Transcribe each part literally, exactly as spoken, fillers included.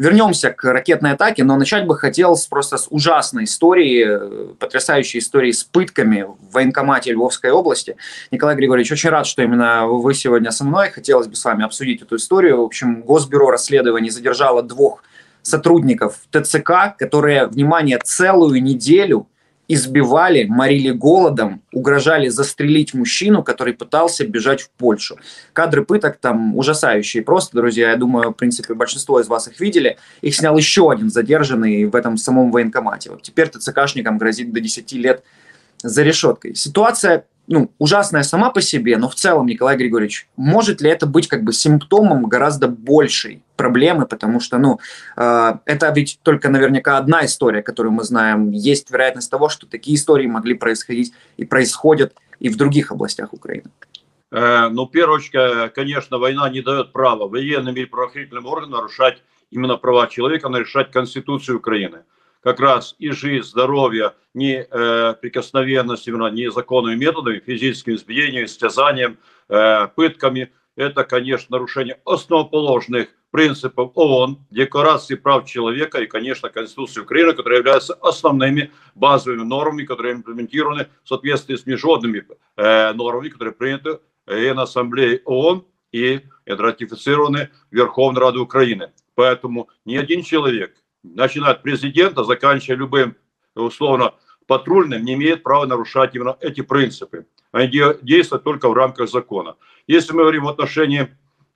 Вернемся к ракетной атаке, но начать бы хотел просто с ужасной истории, потрясающей истории с пытками в военкомате Львовской области. Николай Григорьевич, очень рад, что именно вы сегодня со мной. Хотелось бы с вами обсудить эту историю. В общем, Госбюро расследований задержало двух сотрудников Т Ц К, которые, внимание, целую неделю избивали, морили голодом, угрожали застрелить мужчину, который пытался бежать в Польшу. Кадры пыток там ужасающие просто, друзья. Я думаю, в принципе, большинство из вас их видели. Их снял еще один задержанный в этом самом военкомате. Вот теперь ТЦКшникам грозит до десяти лет за решеткой. Ситуация, ну, ужасная сама по себе, но в целом, Николай Григорьевич, может ли это быть как бы симптомом гораздо большей проблемы, потому что, ну, э, это ведь только наверняка одна история, которую мы знаем. Есть вероятность того, что такие истории могли происходить и происходят и в других областях Украины. Э, ну, в первую очередь, конечно, война не дает права военным или правоохранительным органам нарушать именно права человека, нарушать Конституцию Украины. Как раз и жизнь, здоровье, неприкосновенность, э, именно незаконными методами, физическим избиением, стязанием, э, пытками. Это, конечно, нарушение основоположных принципов О О Н, Декларации прав человека и, конечно, Конституции Украины, которые являются основными базовыми нормами, которые имплементированы в соответствии с международными э, нормами, которые приняты в Генассамблее О О Н и ратифицированы Верховной Радой Украины. Поэтому ни один человек, начиная от президента, заканчивая любым, условно, патрульным, не имеет права нарушать именно эти принципы. Они действуют только в рамках закона. Если мы говорим в отношении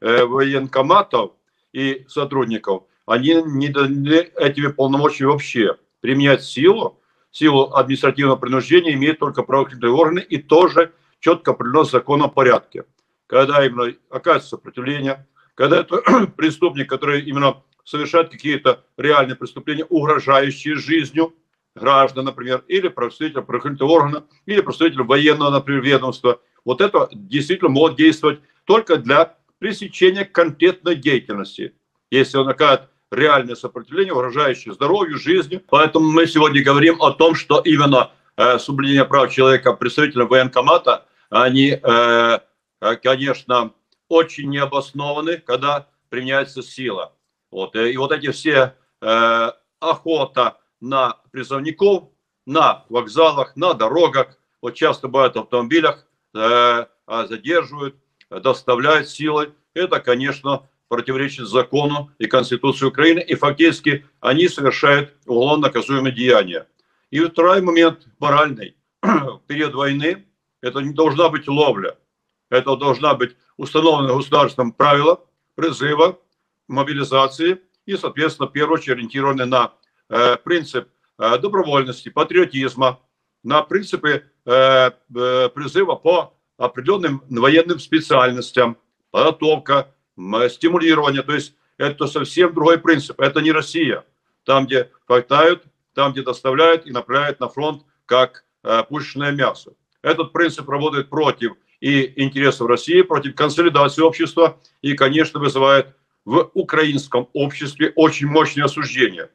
э, военкоматов и сотрудников, они не даны этими полномочиями вообще. Применять силу, силу административного принуждения имеют только правоохранительные органы и тоже четко определено законом порядке. Когда именно оказывается сопротивление, когда это преступник, который именно совершает какие-то реальные преступления, угрожающие жизнью граждан, например, или представителя правоохранительного органа, или представителя военного, например, ведомства. Вот это действительно может действовать только для пресечения конкретной деятельности, если он оказывает реальное сопротивление, угрожающее здоровью, жизни. Поэтому мы сегодня говорим о том, что именно э, соблюдение прав человека представителя военкомата, они, э, конечно, очень необоснованы, когда применяется сила. Вот. И вот эти все э, охота на призывников, на вокзалах, на дорогах, вот часто бывает в автомобилях, э, задерживают, доставляют силой. Это, конечно, противоречит закону и Конституции Украины, и фактически они совершают уголовно наказуемые деяния. И второй момент моральный. В период войны это не должна быть ловля, это должна быть установлено государством правило призыва, мобилизации и, соответственно, в первую очередь ориентированы на э, принцип э, добровольности, патриотизма, на принципы э, э, призыва по определенным военным специальностям, подготовка, стимулирование. То есть это совсем другой принцип. Это не Россия. Там, где хватают, там, где доставляют и направляют на фронт, как э, пушечное мясо. Этот принцип работает против и интересов России, против консолидации общества и, конечно, вызывает в украинском обществе очень мощное осуждение.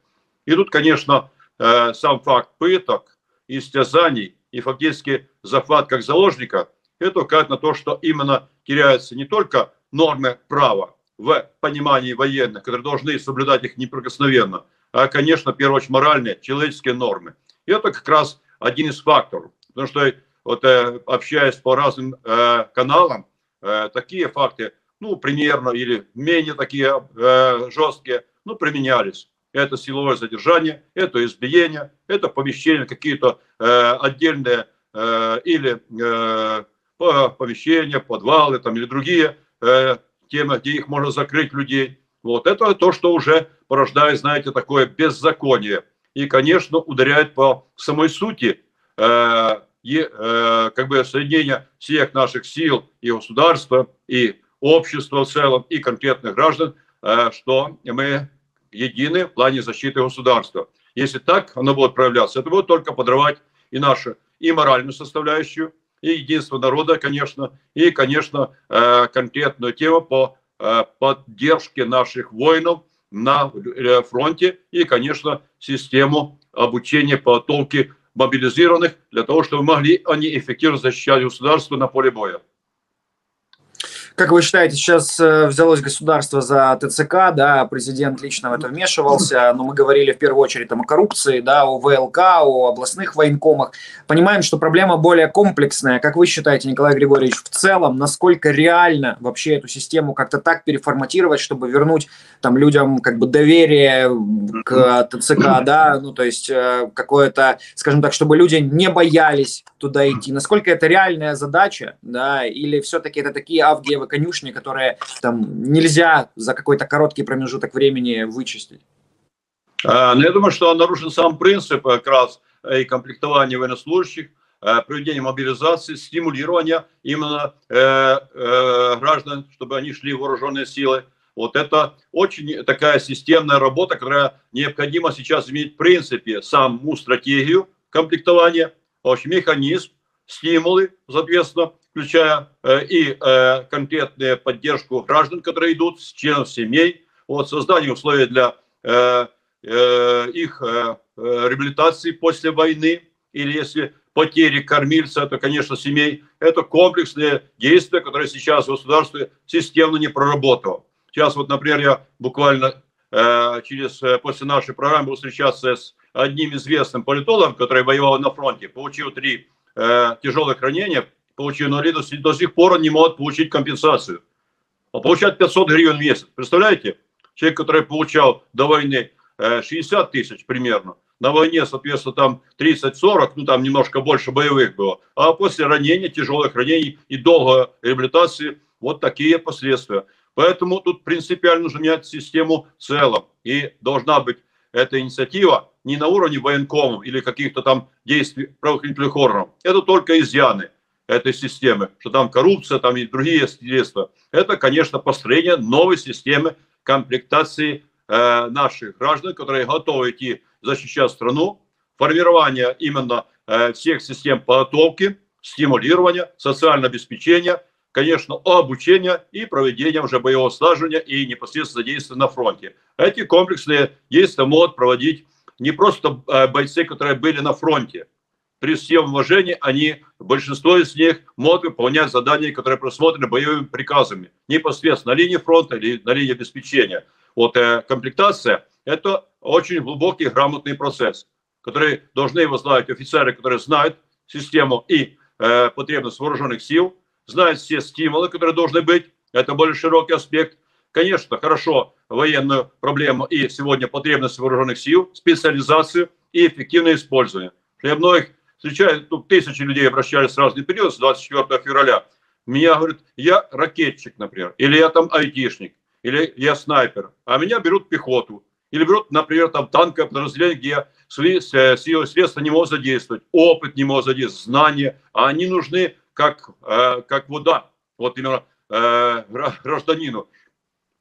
И тут, конечно, э, сам факт пыток, истязаний и фактически захват как заложника, это указывает на то, что именно теряются не только нормы права в понимании военных, которые должны соблюдать их неприкосновенно, а, конечно, в первую очередь, моральные, человеческие нормы. И это как раз один из факторов. Потому что, вот, э, общаясь по разным э, каналам, э, такие факты, ну, примерно, или менее такие э, жесткие, ну, применялись. Это силовое задержание, это избиение, это помещение какие-то э, отдельные э, или э, помещения, подвалы там, или другие э, темы, где их можно закрыть людей. Вот. Это то, что уже порождает, знаете, такое беззаконие. И, конечно, ударяет по самой сути э, и, э, как бы соединение всех наших сил и государства, и общество в целом и конкретных граждан, что мы едины в плане защиты государства. Если так оно будет проявляться, это будет только подрывать и нашу и моральную составляющую, и единство народа, конечно, и, конечно, конкретную тему по поддержке наших воинов на фронте и, конечно, систему обучения, подготовки мобилизированных для того, чтобы могли они эффективно защищать государство на поле боя. Как вы считаете, сейчас взялось государство за ТЦК, да, президент лично в это вмешивался, но мы говорили в первую очередь там, о коррупции, да, о ВЛК, о областных военкомах. Понимаем, что проблема более комплексная. Как вы считаете, Николай Григорьевич, в целом, насколько реально вообще эту систему как-то так переформатировать, чтобы вернуть там, людям как бы доверие к ТЦК, да, ну то есть какое-то, скажем так, чтобы люди не боялись туда идти. Насколько это реальная задача, да, или все-таки это такие авгиевы конюшни, которые там нельзя за какой-то короткий промежуток времени вычистить? Я думаю, что нарушен сам принцип как раз и комплектования военнослужащих, проведения мобилизации, стимулирования именно граждан, чтобы они шли в вооруженные силы. Вот это очень такая системная работа, которая необходимо сейчас иметь в принципе саму стратегию комплектования, механизм, стимулы, соответственно, включая э, и э, конкретную поддержку граждан, которые идут, с членов семей, вот, создание условий для э, э, их э, реабилитации после войны, или если потери кормильца, то, конечно, семей. Это комплексные действия, которые сейчас государство системно не проработало. Сейчас, вот, например, я буквально э, через, после нашей программы буду встречаться с одним известным политологом, который воевал на фронте, получил три э, тяжелых ранения, получил инвалидность, и до сих пор он не может получить компенсацию. Он получает пятьсот гривен в месяц. Представляете? Человек, который получал до войны э, шестьдесят тысяч примерно, на войне, соответственно, там тридцать-сорок, ну там немножко больше боевых было, а после ранения, тяжелых ранений и долгой реабилитации вот такие последствия. Поэтому тут принципиально нужно менять систему в целом, и должна быть эта инициатива не на уровне военкомов или каких-то там действий правоохранительных органов. Это только изъяны этой системы, что там коррупция, там и другие средства. Это, конечно, построение новой системы комплектации э, наших граждан, которые готовы идти защищать страну, формирование именно э, всех систем подготовки, стимулирования, социального обеспечения, конечно, обучение и проведение уже боевого слаживания и непосредственно действия на фронте. Эти комплексные действия могут проводить не просто бойцы, которые были на фронте. При всем уважении, они, большинство из них могут выполнять задания, которые просмотрены боевыми приказами, непосредственно на линии фронта или на линии обеспечения. Вот э, комплектация – это очень глубокий грамотный процесс, который должны возглавить офицеры, которые знают систему и э, потребность вооруженных сил, знают все стимулы, которые должны быть. Это более широкий аспект. Конечно, хорошо военную проблему и сегодня потребность вооруженных сил, специализацию и эффективное использование. Я многих встречаю, ну, тысячи людей обращались в разный период с двадцать четвёртого февраля. Меня говорят, я ракетчик, например, или я там айтишник, или я снайпер. А меня берут пехоту, или берут, например, там танковое подразделение, где я свои средства не могу задействовать, опыт не могу задействовать, знания. А они нужны как, э, как вода, вот именно э, гражданину.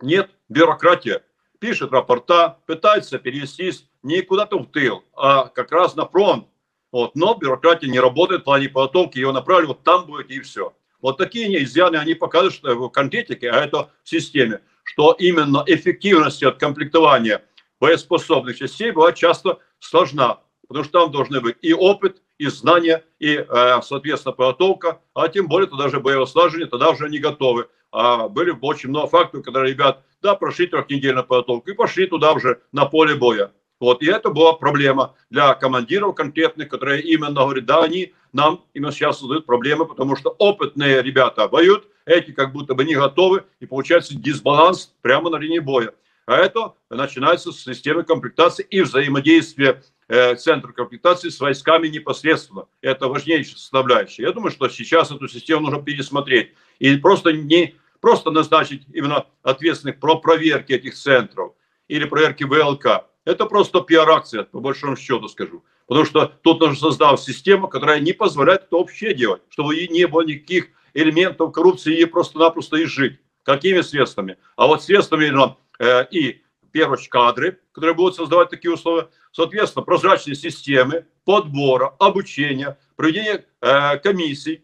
Нет, бюрократия. Пишет рапорта, пытается перевестись не куда-то в тыл, а как раз на фронт. Вот. Но бюрократия не работает в плане подготовки, его направили, вот там будет и все. Вот такие изъяны, они показывают, что в конкретике, а это в системе, что именно эффективность от комплектования боеспособных частей была часто сложна, потому что там должны быть и опыт, и знания, и, соответственно, подготовка, а тем более туда же боевое слаживание, тогда уже не готовы. А были очень много фактов, когда ребят, да, прошли трехнедельную подготовку и пошли туда уже на поле боя. Вот, и это была проблема для командиров конкретных, которые именно говорят, да, они нам именно сейчас создают проблемы, потому что опытные ребята воюют, эти как будто бы не готовы, и получается дисбаланс прямо на линии боя. А это начинается с системы комплектации и взаимодействия э, центра комплектации с войсками непосредственно. Это важнейшая составляющая. Я думаю, что сейчас эту систему нужно пересмотреть. И просто не просто назначить именно ответственных про проверки этих центров или проверки ВЛК. Это просто пиар-акция, по большому счету скажу. Потому что тут нужно создать систему, которая не позволяет это вообще делать, чтобы и не было никаких элементов коррупции, и просто-напросто и жить. Какими средствами? А вот средствами именно, э, и первые кадры, которые будут создавать такие условия, соответственно, прозрачные системы подбора, обучения, проведения э, комиссий,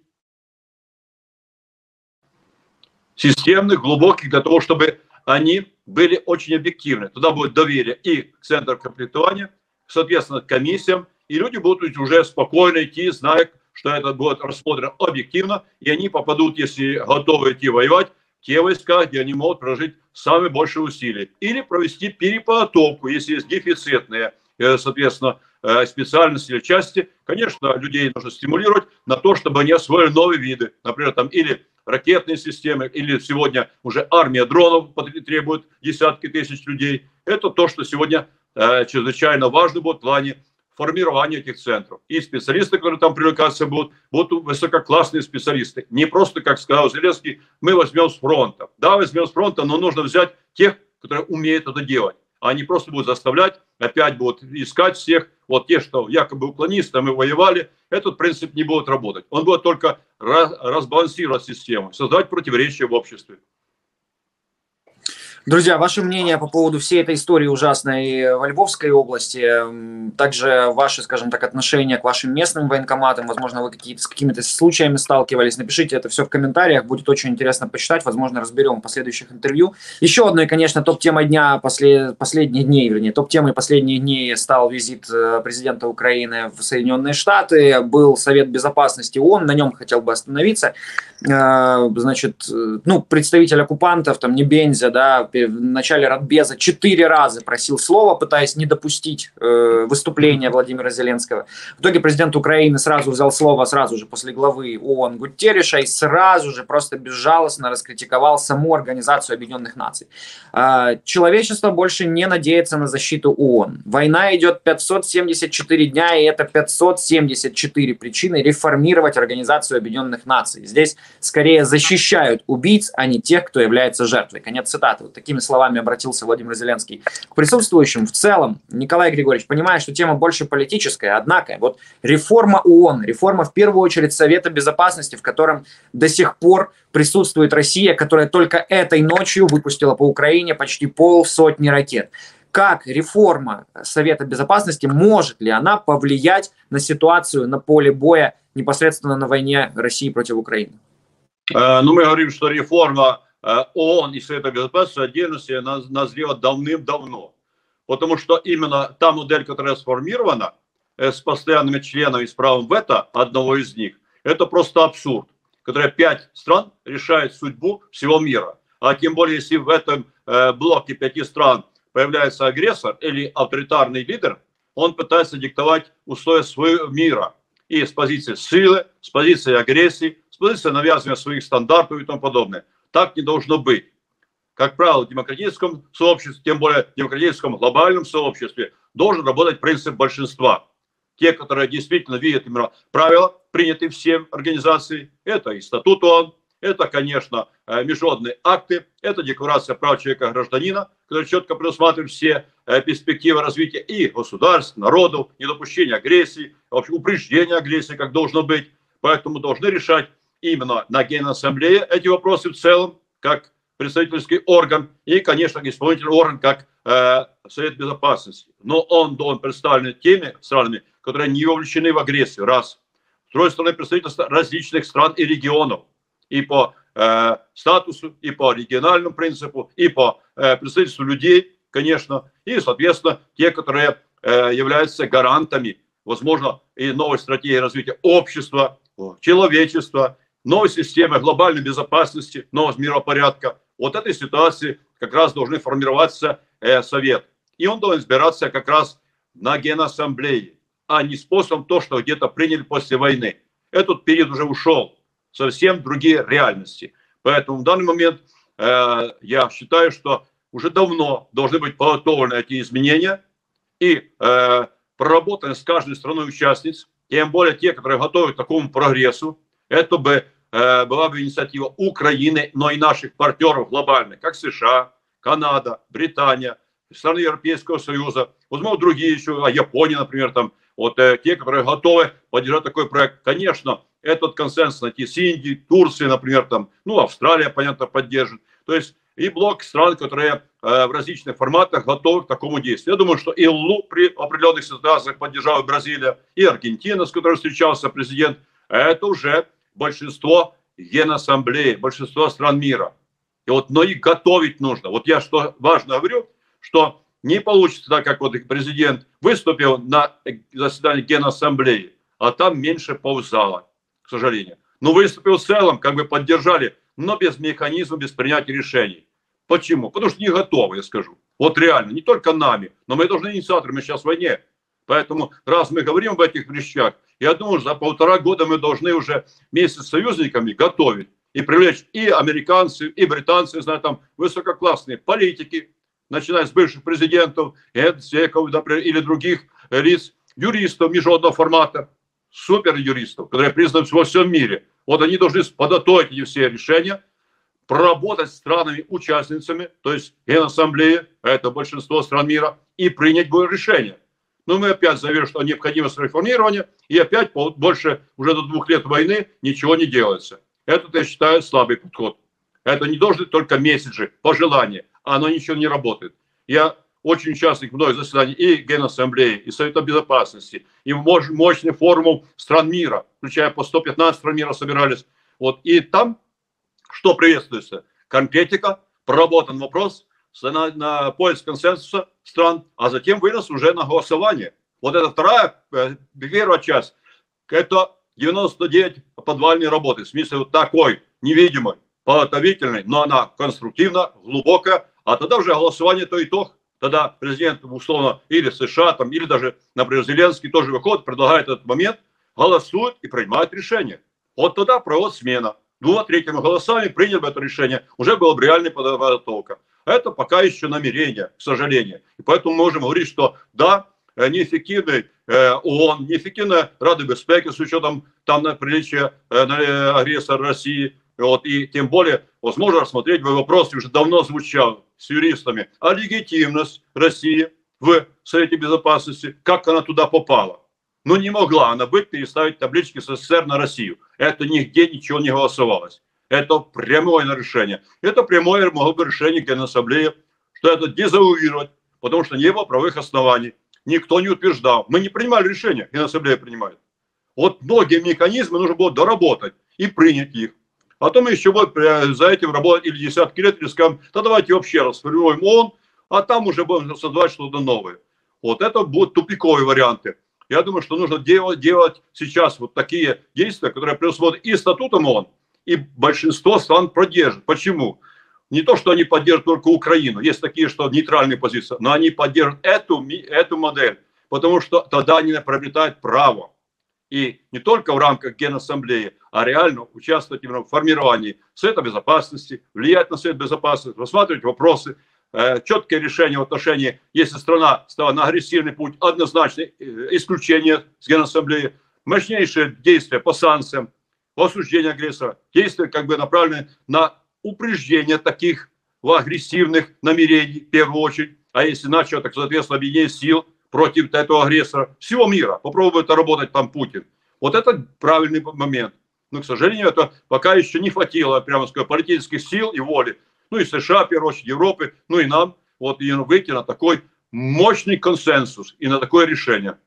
системных, глубоких, для того, чтобы они были очень объективны. Туда будет доверие и к центру комплектования, соответственно, к комиссиям, и люди будут уже спокойно идти, зная, что это будет рассмотрено объективно, и они попадут, если готовы идти воевать, те войска, где они могут прожить самые большие усилия. Или провести переподготовку, если есть дефицитные, соответственно, специальности или части. Конечно, людей нужно стимулировать на то, чтобы они освоили новые виды. Например, там или ракетные системы, или сегодня уже армия дронов требует десятки тысяч людей. Это то, что сегодня э, чрезвычайно важно будет в плане формирования этих центров. И специалисты, которые там привлекаться будут, будут высококлассные специалисты. Не просто, как сказал Зеленский, мы возьмем с фронта. Да, возьмем с фронта, но нужно взять тех, которые умеют это делать. Они просто будут заставлять, опять будут искать всех. Вот те, что якобы уклонисты, мы воевали, этот принцип не будет работать. Он будет только разбалансировать систему, создавать противоречия в обществе. Друзья, ваше мнение по поводу всей этой истории ужасной во Львовской области, также ваши, скажем так, отношения к вашим местным военкоматам, возможно, вы какие-то, с какими-то случаями сталкивались, напишите это все в комментариях, будет очень интересно почитать, возможно, разберем в последующих интервью. Еще одной, конечно, топ-темой дня, после, последних дней, вернее, топ-темой последних дней стал визит президента Украины в Соединенные Штаты, был Совет Безопасности ООН, на нем хотел бы остановиться, значит, ну, представитель оккупантов, там, Небензя, да, в начале Радбеза четыре раза просил слова, пытаясь не допустить э, выступления Владимира Зеленского. В итоге президент Украины сразу взял слово, сразу же после главы ООН Гутерреша, и сразу же просто безжалостно раскритиковал саму Организацию Объединенных Наций. Э, человечество больше не надеется на защиту ООН. Война идет пятьсот семьдесят четыре дня, и это пятьсот семьдесят четыре причины реформировать Организацию Объединенных Наций. Здесь скорее защищают убийц, а не тех, кто является жертвой. Конец цитаты. Вот такими словами обратился Владимир Зеленский к присутствующим. В целом, Николай Григорьевич, понимая, что тема больше политическая, однако вот реформа ООН, реформа в первую очередь Совета Безопасности, в котором до сих пор присутствует Россия, которая только этой ночью выпустила по Украине почти полсотни ракет. Как реформа Совета Безопасности, может ли она повлиять на ситуацию на поле боя непосредственно на войне России против Украины? Ну, мы говорим, что реформа ООН и Совета Безопасности отдельности назрела давным-давно. Потому что именно та модель, которая сформирована с постоянными членами, с правом вето одного из них, это просто абсурд, который пять стран решает судьбу всего мира. А тем более, если в этом блоке пяти стран появляется агрессор или авторитарный лидер, он пытается диктовать условия своего мира. И с позиции силы, с позиции агрессии, с позиции навязывания своих стандартов и тому подобное. Так не должно быть. Как правило, в демократическом сообществе, тем более в демократическом глобальном сообществе, должен работать принцип большинства. Те, которые действительно видят именно правила, принятые всем организацией, это и статут ООН, это, конечно, международные акты, это декларация прав человека и гражданина, которая четко предусматривает все перспективы развития и государств, народов, недопущение агрессии, вообще упреждение агрессии, как должно быть. Поэтому должны решать именно на Генассамблее эти вопросы в целом, как представительский орган и, конечно, исполнительный орган, как э, Совет Безопасности. Но он должен представлен теми странами, которые не вовлечены в агрессию, раз. С другой стороны, представительство различных стран и регионов. И по э, статусу, и по региональному принципу, и по э, представительству людей, конечно, и, соответственно, те, которые э, являются гарантами, возможно, и новой стратегии развития общества, человечества, новой системы глобальной безопасности, нового миропорядка. Вот этой ситуации как раз должны формироваться э, совет. И он должен избираться как раз на Генассамблее, а не способом то, что где-то приняли после войны. Этот период уже ушел. Совсем другие реальности. Поэтому в данный момент э, я считаю, что уже давно должны быть подготовлены эти изменения и э, проработаны с каждой страной участниц, тем более те, которые готовы к такому прогрессу. Это бы э, была бы инициатива Украины, но и наших партнеров глобальных, как США, Канада, Британия, страны Европейского Союза, возможно, другие еще, Япония, например, там, вот э, те, которые готовы поддержать такой проект. Конечно, этот консенсус найти с Индией, Турцией, например, там, ну, Австралия, понятно, поддержит. То есть и блок стран, которые э, в различных форматах готовы к такому действию. Я думаю, что и Лу при определенных ситуациях поддержала Бразилия, и Аргентина, с которой встречался президент. Это уже большинство Генассамблеи, большинство стран мира. И вот, но их готовить нужно. Вот я что важно говорю, что не получится так, как вот президент выступил на заседании Генассамблеи, а там меньше ползала, к сожалению. Но выступил в целом, как бы поддержали но без механизма, без принятия решений. Почему? Потому что не готовы, я скажу. Вот реально, не только нами, но мы должны инициаторами сейчас в войне. Поэтому, раз мы говорим об этих вещах, я думаю, за полтора года мы должны уже вместе с союзниками готовить и привлечь и американцев, и британцев, знаю, там высококлассные политики, начиная с бывших президентов, Эдсеков, например, или других лиц, юристов международного формата, супер-юристов, которые признаны во всем мире. Вот они должны подготовить эти все решения, проработать с странами-участницами, то есть Генассамблеи, это большинство стран мира, и принять будет решение. Но мы опять завершим, что необходимость реформирования, и опять больше уже до двух лет войны ничего не делается. Это, я считаю, слабый подход. Это не должны только месседжи, пожелания, а оно ничего не работает. Я очень участник многих заседаний и Генассамблеи, и Совета Безопасности, и мощных форумов стран мира, включая по сто пятнадцать стран мира собирались. Вот. И там что приветствуется? Конкретика, проработан вопрос на, на поиск консенсуса стран, а затем вынос уже на голосование. Вот это вторая, первая часть, это девяносто девять подвальной работы, в смысле вот такой, невидимой, подготовительной, но она конструктивна, глубокая, а тогда уже голосование то итог, тогда президент, условно, или США, там, или даже, например, Зеленский тоже выходит, предлагает этот момент, голосует и принимает решение. Вот тогда проводит смена. Двумя третьими голосами принял бы это решение, уже была бы реальная подготовка. Это пока еще намерение, к сожалению. И поэтому мы можем говорить, что да, неэффективный ООН, неэффективная Рада Безопасности с учетом там на приличие агрессора России. Вот, и тем более, возможно, рассмотреть вопрос, уже давно звучал с юристами, а легитимность России в Совете Безопасности, как она туда попала. Ну, не могла она быть, переставить таблички СССР на Россию. Это нигде ничего не голосовалось. Это прямое нарушение. Это прямое могло бы решение Генассамблеи, что это дезавуировать, потому что не было правовых оснований. Никто не утверждал. Мы не принимали решения, Генассамблея принимает. Вот многие механизмы нужно было доработать и принять их. А то мы еще будем за этим работать или десятки лет, или скажем, да давайте вообще расформируем ООН, а там уже будем создавать что-то новое. Вот это будут тупиковые варианты. Я думаю, что нужно делать, делать сейчас вот такие действия, которые предусмотрены и статутом ООН, и большинство стран продержит. Почему? Не то, что они поддержат только Украину, есть такие, что нейтральные позиции, но они поддержат эту, эту модель, потому что тогда они приобретают право. И не только в рамках Генассамблеи, а реально участвовать именно в формировании Совета Безопасности, влиять на Совет Безопасности, рассматривать вопросы, четкие решения в отношении, если страна стала на агрессивный путь, однозначное исключение с Генассамблеи, мощнейшие действия по санкциям, по осуждению агрессора, действия как бы направлены на упреждение таких агрессивных намерений, в первую очередь, а если иначе, так, соответственно, объединение сил против этого агрессора всего мира. Попробует работать там Путин. Вот это правильный момент. Но, к сожалению, это пока еще не хватило, прямо скажу, политических сил и воли. Ну и США, в первую очередь, Европы, ну и нам, вот, и выйти на такой мощный консенсус и на такое решение.